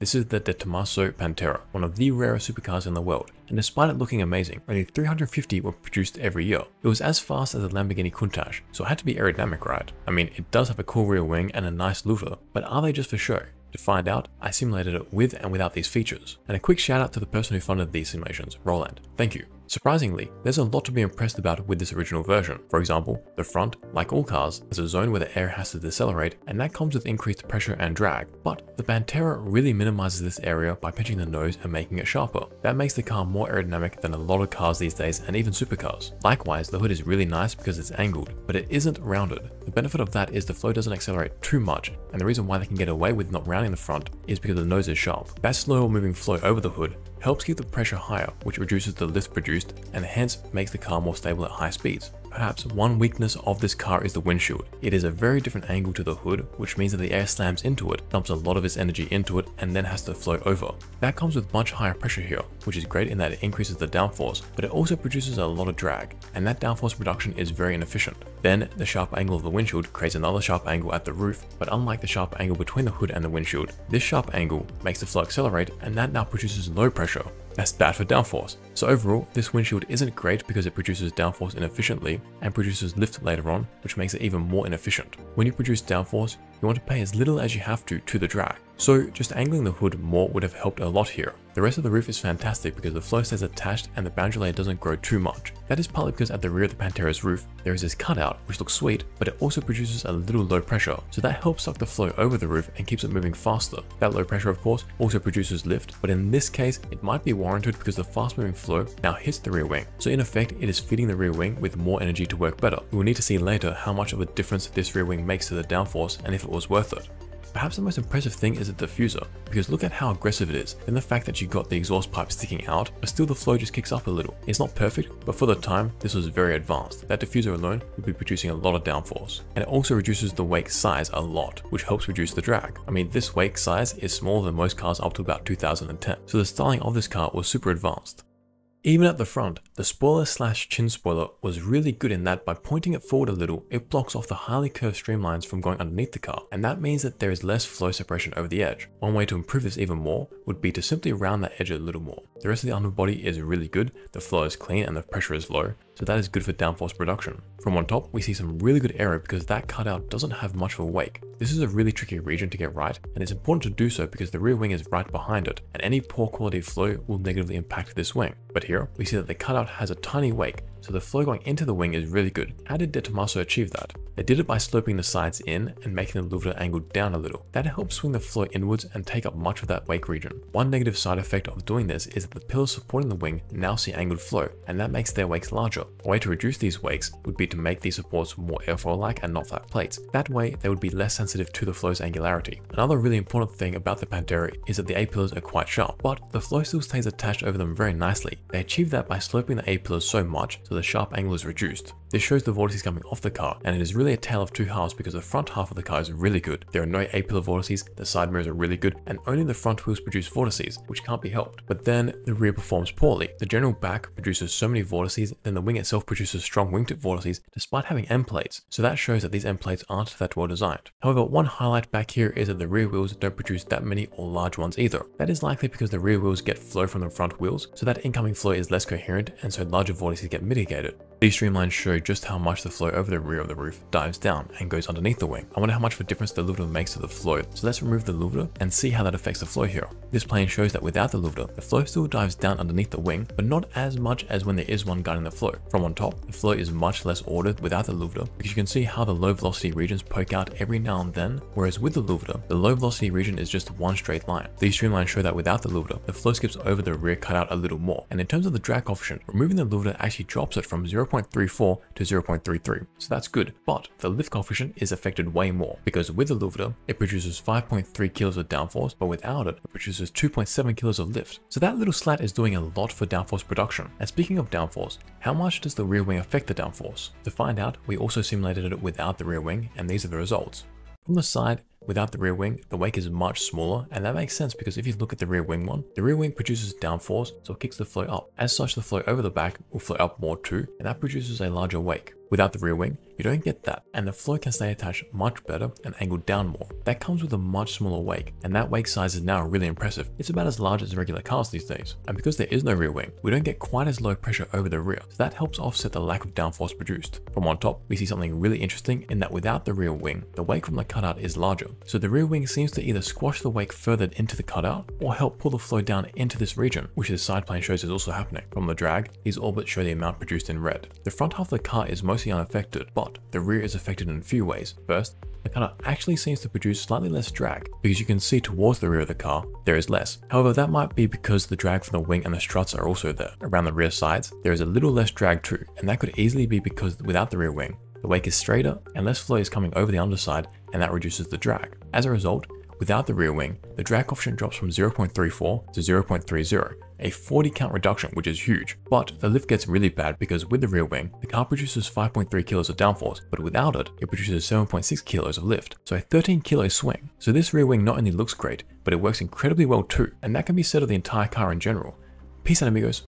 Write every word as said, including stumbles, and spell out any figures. This is the De Tomaso Pantera, one of the rarest supercars in the world, and despite it looking amazing, only three hundred fifty were produced every year. It was as fast as the Lamborghini Countach, so it had to be aerodynamic, right? I mean, it does have a cool rear wing and a nice louver, but are they just for show? To find out, I simulated it with and without these features. And a quick shout out to the person who funded these simulations, Roland. Thank you. Surprisingly, there's a lot to be impressed about with this original version. For example, the front, like all cars, has a zone where the air has to decelerate, and that comes with increased pressure and drag. But the Pantera really minimizes this area by pitching the nose and making it sharper. That makes the car more aerodynamic than a lot of cars these days, and even supercars. Likewise, the hood is really nice because it's angled, but it isn't rounded. The benefit of that is the flow doesn't accelerate too much, and the reason why they can get away with not rounding the front is because the nose is sharp. That slower moving flow over the hood helps keep the pressure higher, which reduces the lift produced and hence makes the car more stable at high speeds. Perhaps one weakness of this car is the windshield. It is a very different angle to the hood, which means that the air slams into it, dumps a lot of its energy into it, and then has to flow over. That comes with much higher pressure here, which is great in that it increases the downforce, but it also produces a lot of drag, and that downforce reduction is very inefficient. Then the sharp angle of the windshield creates another sharp angle at the roof, but unlike the sharp angle between the hood and the windshield, this sharp angle makes the flow accelerate, and that now produces low pressure. That's bad for downforce. So overall, this windshield isn't great because it produces downforce inefficiently and produces lift later on, which makes it even more inefficient. When you produce downforce, you want to pay as little as you have to to the drag. So just angling the hood more would have helped a lot here. The rest of the roof is fantastic because the flow stays attached and the boundary layer doesn't grow too much. That is partly because at the rear of the Pantera's roof, there is this cutout, which looks sweet, but it also produces a little low pressure. So that helps suck the flow over the roof and keeps it moving faster. That low pressure, of course, also produces lift, but in this case, it might be warranted because the fast moving flow now hits the rear wing. So in effect, it is feeding the rear wing with more energy to work better. We will need to see later how much of a difference this rear wing makes to the downforce and if it was worth it. Perhaps the most impressive thing is the diffuser, because look at how aggressive it is, and the fact that you got the exhaust pipe sticking out, but still the flow just kicks up a little. It's not perfect, but for the time, this was very advanced. That diffuser alone would be producing a lot of downforce. And it also reduces the wake size a lot, which helps reduce the drag. I mean, this wake size is smaller than most cars up to about two thousand ten, so the styling of this car was super advanced. Even at the front, the spoiler slash chin spoiler was really good in that by pointing it forward a little, it blocks off the highly curved streamlines from going underneath the car, and that means that there is less flow separation over the edge. One way to improve this even more would be to simply round that edge a little more. The rest of the underbody is really good, the flow is clean and the pressure is low, so that is good for downforce production. From on top, we see some really good aero because that cutout doesn't have much of a wake. This is a really tricky region to get right, and it's important to do so because the rear wing is right behind it, and any poor quality flow will negatively impact this wing. But here, we see that the cutout has a tiny wake, so the flow going into the wing is really good. How did De Tomaso achieve that? They did it by sloping the sides in and making the louver angled down a little. That helps swing the floor inwards and take up much of that wake region. One negative side effect of doing this is that the pillars supporting the wing now see angled flow, and that makes their wakes larger. A way to reduce these wakes would be to make these supports more airfoil-like and not flat plates. That way, they would be less sensitive to the flow's angularity. Another really important thing about the Pantera is that the A-pillars are quite sharp, but the flow still stays attached over them very nicely. They achieve that by sloping the A-pillars so much so the sharp angle is reduced. This shows the vortices coming off the car, and it is really a tale of two halves because the front half of the car is really good. There are no A-pillar vortices, the side mirrors are really good, and only the front wheels produce vortices, which can't be helped. But then the rear performs poorly. The general back produces so many vortices, then the wing itself produces strong wingtip vortices despite having end plates, so that shows that these end plates aren't that well designed. However, one highlight back here is that the rear wheels don't produce that many or large ones either. That is likely because the rear wheels get flow from the front wheels, so that incoming flow is less coherent, and so larger vortices get mitigated. These streamlines show just how much the flow over the rear of the roof dives down and goes underneath the wing. I wonder how much of a difference the louver makes to the flow, so let's remove the louver and see how that affects the flow here. This plane shows that without the louver, the flow still dives down underneath the wing, but not as much as when there is one guiding the flow. From on top, the flow is much less ordered without the louver because you can see how the low velocity regions poke out every now and then, whereas with the louver, the low velocity region is just one straight line. These streamlines show that without the louver, the flow skips over the rear cutout a little more. And in terms of the drag coefficient, removing the louver actually drops it from zero point three four to zero point three three, so that's good, but the lift coefficient is affected way more, because with the louver, it produces five point three kilos of downforce, but without it, it produces two point seven kilos of lift. So that little slat is doing a lot for downforce production. And speaking of downforce, how much does the rear wing affect the downforce? To find out, we also simulated it without the rear wing, and these are the results. From the side, Without the rear wing, the wake is much smaller, and that makes sense because if you look at the rear wing one, the rear wing produces downforce, so it kicks the float up. As such, the float over the back will float up more too, and that produces a larger wake. Without the rear wing, you don't get that, and the float can stay attached much better and angled down more. That comes with a much smaller wake, and that wake size is now really impressive. It's about as large as regular cars these days. And because there is no rear wing, we don't get quite as low pressure over the rear, so that helps offset the lack of downforce produced. From on top, we see something really interesting in that without the rear wing, the wake from the cutout is larger. So the rear wing seems to either squash the wake further into the cutout or help pull the flow down into this region, which the side plane shows is also happening. From the drag, these orbits show the amount produced in red. The front half of the car is most unaffected, but the rear is affected in a few ways. First, the cutout actually seems to produce slightly less drag because you can see towards the rear of the car there is less. However, that might be because the drag from the wing and the struts are also there. Around the rear sides, there is a little less drag too, and that could easily be because without the rear wing, the wake is straighter and less flow is coming over the underside, and that reduces the drag. As a result, without the rear wing, the drag coefficient drops from zero point three four to zero point three zero, a forty count reduction, which is huge. But the lift gets really bad because with the rear wing, the car produces five point three kilos of downforce, but without it, it produces seven point six kilos of lift, so a thirteen kilo swing. So this rear wing not only looks great, but it works incredibly well too, and that can be said of the entire car in general. Peace out, amigos.